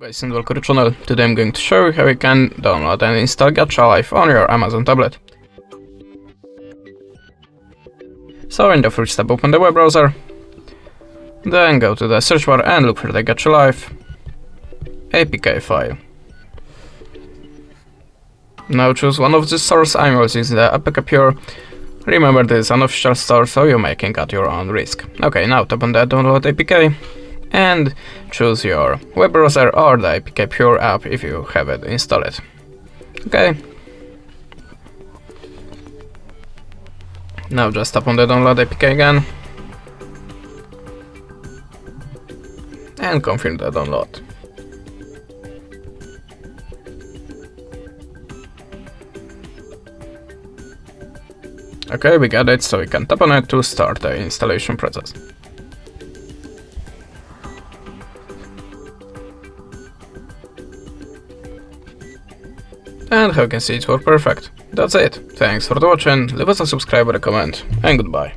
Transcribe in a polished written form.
Guys, and welcome to the channel. Today I'm going to show you how you can download and install Gacha Life on your Amazon tablet. So in the first step, open the web browser, then go to the search bar and look for the Gacha Life APK file. Now choose one of the sources. I'm using the APK Pure. Remember, this is an official store, so you may get at your own risk. Okay, now tap on the download APK. And choose your web browser or the APK Pure app if you have it installed. Okay. Now just tap on the download APK again. And confirm the download. Okay, we got it, so we can tap on it to start the installation process. And how you can see, it worked perfect. That's it. Thanks for watching, leave us a subscribe or a comment, and goodbye.